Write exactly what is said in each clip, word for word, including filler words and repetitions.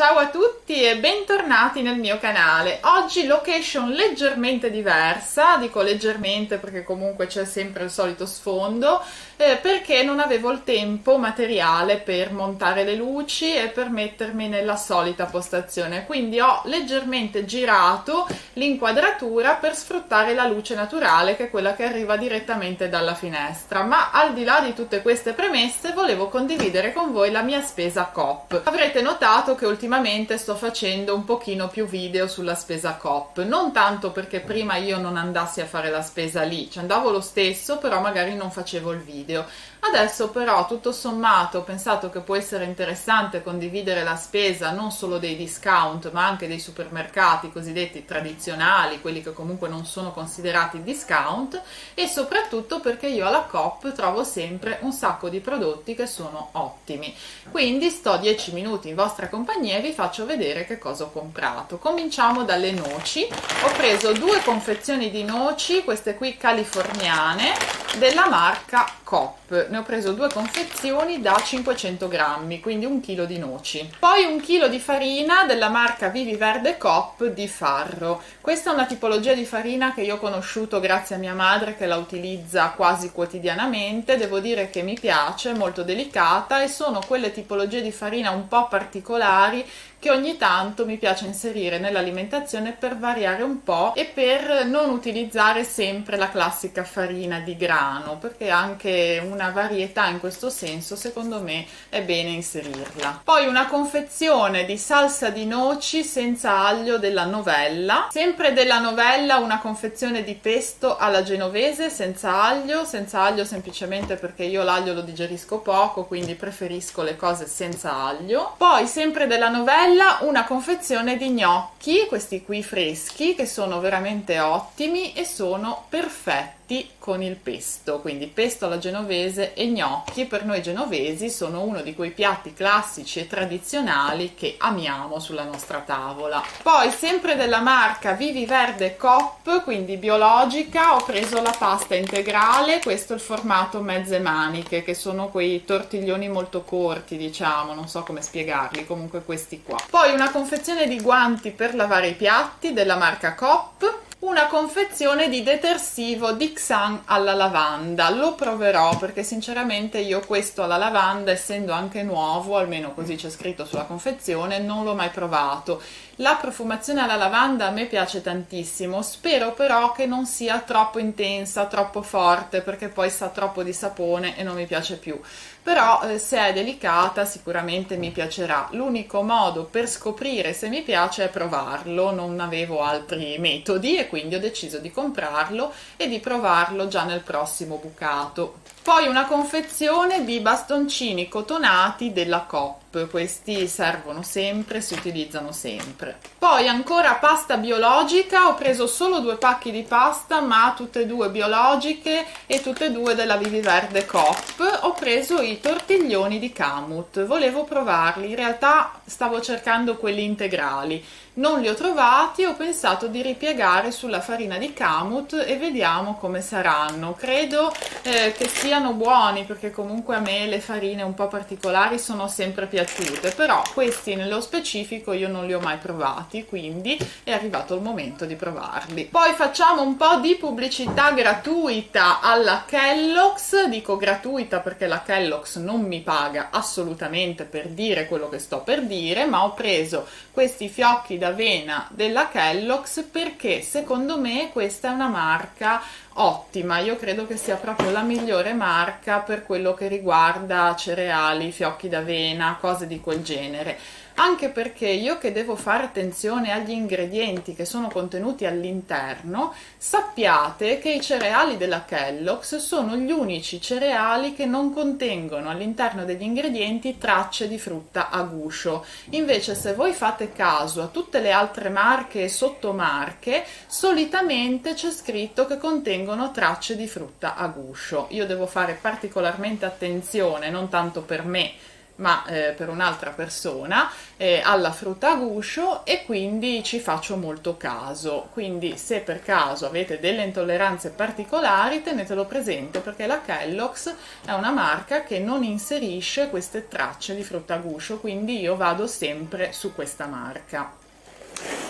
Ciao a tutti e bentornati nel mio canale. Oggi location leggermente diversa, dico leggermente perché comunque c'è sempre il solito sfondo, eh, perché non avevo il tempo materiale per montare le luci e per mettermi nella solita postazione, quindi ho leggermente girato l'inquadratura per sfruttare la luce naturale, che è quella che arriva direttamente dalla finestra. Ma al di là di tutte queste premesse volevo condividere con voi la mia spesa Coop. Avrete notato che ultimamente Ultimamente sto facendo un pochino più video sulla spesa Coop, non tanto perché prima io non andassi a fare la spesa lì, ci andavo lo stesso, però magari non facevo il video. Adesso però tutto sommato ho pensato che può essere interessante condividere la spesa non solo dei discount, ma anche dei supermercati cosiddetti tradizionali, quelli che comunque non sono considerati discount, e soprattutto perché io alla Coop trovo sempre un sacco di prodotti che sono ottimi. Quindi sto dieci minuti in vostra compagnia e vi faccio vedere che cosa ho comprato. Cominciamo dalle noci. Ho preso due confezioni di noci, queste qui californiane, della marca Coop. Ne ho preso due confezioni da cinquecento grammi, quindi un chilo di noci. Poi un chilo di farina della marca Vivi Verde Coop di farro. Questa è una tipologia di farina che io ho conosciuto grazie a mia madre, che la utilizza quasi quotidianamente. Devo dire che mi piace, è molto delicata e sono quelle tipologie di farina un po' particolari che ogni tanto mi piace inserire nell'alimentazione per variare un po' e per non utilizzare sempre la classica farina di grano, perché anche una varietà in questo senso secondo me è bene inserirla. Poi una confezione di salsa di noci senza aglio della Novella, sempre della Novella, una confezione di pesto alla genovese senza aglio, senza aglio semplicemente perché io l'aglio lo digerisco poco, quindi preferisco le cose senza aglio. Poi sempre della Novella una confezione di gnocchi, questi qui freschi, che sono veramente ottimi e sono perfetti con il pesto, quindi pesto alla genovese e gnocchi. Per noi genovesi sono uno di quei piatti classici e tradizionali che amiamo sulla nostra tavola. Poi sempre della marca Vivi Verde Coop, quindi biologica, ho preso la pasta integrale, questo è il formato mezze maniche, che sono quei tortiglioni molto corti, diciamo, non so come spiegarli, comunque questi qua. Poi una confezione di guanti per lavare i piatti della marca Coop. Una confezione di detersivo Dixan alla lavanda, lo proverò perché sinceramente io questo alla lavanda, essendo anche nuovo, almeno così c'è scritto sulla confezione, non l'ho mai provato. La profumazione alla lavanda a me piace tantissimo, spero però che non sia troppo intensa, troppo forte, perché poi sa troppo di sapone e non mi piace più. Però eh, se è delicata sicuramente mi piacerà. L'unico modo per scoprire se mi piace è provarlo, non avevo altri metodi e quindi ho deciso di comprarlo e di provarlo già nel prossimo bucato. Poi una confezione di bastoncini cotonati della Coop. Questi servono sempre, si utilizzano sempre. Poi ancora pasta biologica, ho preso solo due pacchi di pasta, ma tutte e due biologiche e tutte e due della Vivi Verde Coop. Ho preso i tortiglioni di kamut, volevo provarli, in realtà stavo cercando quelli integrali, non li ho trovati, ho pensato di ripiegare sulla farina di kamut e vediamo come saranno. Credo eh, che siano buoni, perché comunque a me le farine un po' particolari sono sempre più piaciute, però questi nello specifico io non li ho mai provati, quindi è arrivato il momento di provarli. Poi facciamo un po' di pubblicità gratuita alla Kellogg's, dico gratuita perché la Kellogg's non mi paga assolutamente per dire quello che sto per dire, ma ho preso questi fiocchi d'avena della Kellogg's perché secondo me questa è una marca ottima, io credo che sia proprio la migliore marca per quello che riguarda cereali, fiocchi d'avena, cose di quel genere. Anche perché io, che devo fare attenzione agli ingredienti che sono contenuti all'interno, sappiate che i cereali della Kellogg's sono gli unici cereali che non contengono all'interno degli ingredienti tracce di frutta a guscio. Invece se voi fate caso a tutte le altre marche e sottomarche, solitamente c'è scritto che contengono tracce di frutta a guscio. Io devo fare particolarmente attenzione, non tanto per me, ma eh, per un'altra persona, eh, alla frutta a guscio, e quindi ci faccio molto caso. Quindi se per caso avete delle intolleranze particolari, tenetelo presente, perché la Kellogg's è una marca che non inserisce queste tracce di frutta a guscio, quindi io vado sempre su questa marca.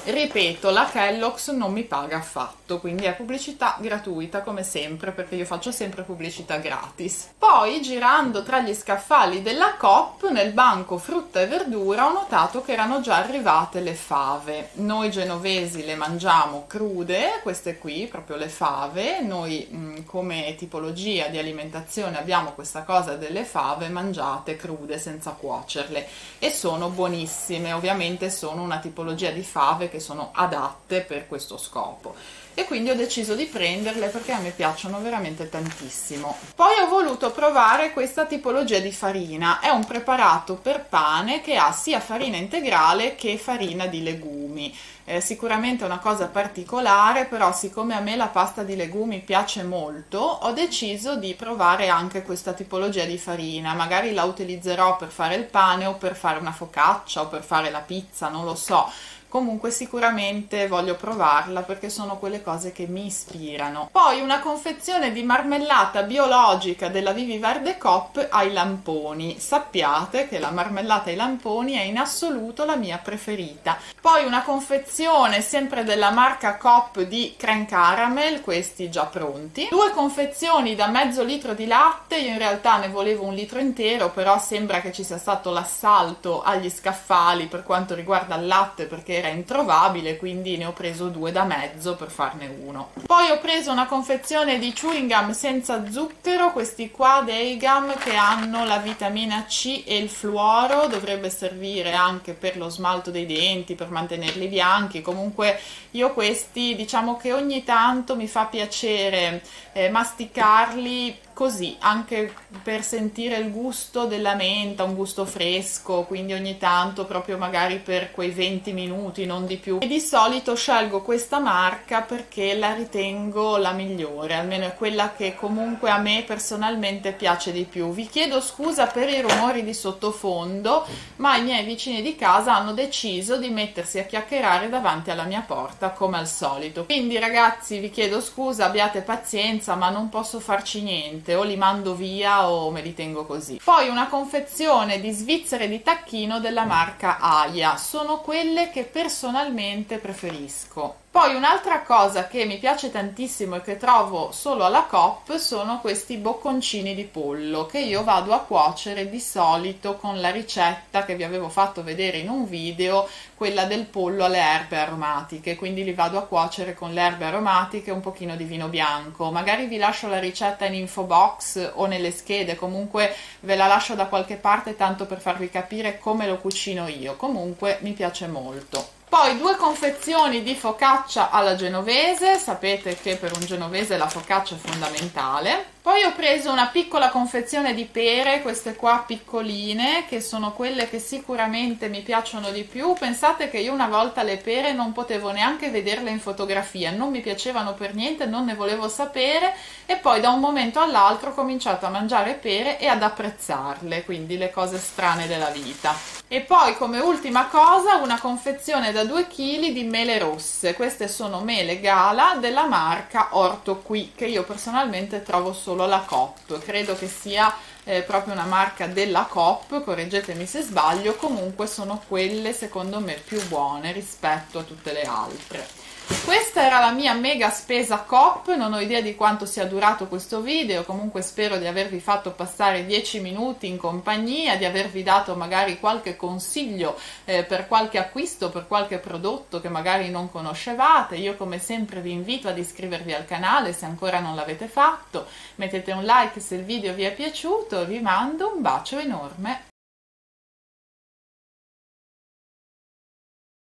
Ripeto, la Kellogg's non mi paga affatto, quindi è pubblicità gratuita come sempre, perché io faccio sempre pubblicità gratis. Poi, girando tra gli scaffali della Coop, nel banco frutta e verdura, ho notato che erano già arrivate le fave. Noi genovesi le mangiamo crude, queste qui, proprio le fave. Noi mh, come tipologia di alimentazione abbiamo questa cosa delle fave mangiate crude senza cuocerle, e sono buonissime. Ovviamente sono una tipologia di fave che sono adatte per questo scopo, e quindi ho deciso di prenderle perché a me piacciono veramente tantissimo. Poi ho voluto provare questa tipologia di farina, è un preparato per pane che ha sia farina integrale che farina di legumi. Eh, sicuramente è una cosa particolare, però siccome a me la pasta di legumi piace molto, ho deciso di provare anche questa tipologia di farina. Magari la utilizzerò per fare il pane o per fare una focaccia o per fare la pizza, non lo so. Comunque sicuramente voglio provarla perché sono quelle cose che mi ispirano. Poi una confezione di marmellata biologica della Vivi Verde Coop ai lamponi. Sappiate che la marmellata ai lamponi è in assoluto la mia preferita. Poi una confezione sempre della marca Coop di crème caramel, questi già pronti. Due confezioni da mezzo litro di latte, io in realtà ne volevo un litro intero, però sembra che ci sia stato l'assalto agli scaffali per quanto riguarda il latte, perché era introvabile, quindi ne ho preso due da mezzo per farne uno. Poi ho preso una confezione di chewing gum senza zucchero, questi qua dei gum che hanno la vitamina C e il fluoro, dovrebbe servire anche per lo smalto dei denti, per mantenerli bianchi. Comunque io questi, diciamo che ogni tanto mi fa piacere eh, masticarli così, anche per sentire il gusto della menta, un gusto fresco, quindi ogni tanto proprio magari per quei venti minuti, non di più. E di solito scelgo questa marca perché la ritengo la migliore, almeno è quella che comunque a me personalmente piace di più. Vi chiedo scusa per i rumori di sottofondo, ma i miei vicini di casa hanno deciso di mettersi a chiacchierare davanti alla mia porta come al solito. Quindi ragazzi, vi chiedo scusa, abbiate pazienza, ma non posso farci niente. O li mando via o me li tengo così. Poi una confezione di svizzere di tacchino della marca Aia, sono quelle che personalmente preferisco. Poi un'altra cosa che mi piace tantissimo e che trovo solo alla Coop sono questi bocconcini di pollo, che io vado a cuocere di solito con la ricetta che vi avevo fatto vedere in un video, quella del pollo alle erbe aromatiche. Quindi li vado a cuocere con le erbe aromatiche e un pochino di vino bianco. Magari vi lascio la ricetta in info box o nelle schede, comunque ve la lascio da qualche parte tanto per farvi capire come lo cucino io. Comunque mi piace molto. Poi due confezioni di focaccia alla genovese, sapete che per un genovese la focaccia è fondamentale. Poi ho preso una piccola confezione di pere, queste qua piccoline, che sono quelle che sicuramente mi piacciono di più. Pensate che io una volta le pere non potevo neanche vederle in fotografia, non mi piacevano per niente, non ne volevo sapere, e poi da un momento all'altro ho cominciato a mangiare pere e ad apprezzarle, quindi le cose strane della vita. E poi come ultima cosa una confezione da due chili di mele rosse, queste sono mele Gala della marca Orto Qui, che io personalmente trovo solo alla Coop, credo che sia eh, proprio una marca della Coop, correggetemi se sbaglio. Comunque sono quelle secondo me più buone rispetto a tutte le altre. Questa era la mia mega spesa Coop, non ho idea di quanto sia durato questo video, comunque spero di avervi fatto passare dieci minuti in compagnia, di avervi dato magari qualche consiglio eh, per qualche acquisto, per qualche prodotto che magari non conoscevate. Io come sempre vi invito ad iscrivervi al canale se ancora non l'avete fatto, mettete un like se il video vi è piaciuto e vi mando un bacio enorme.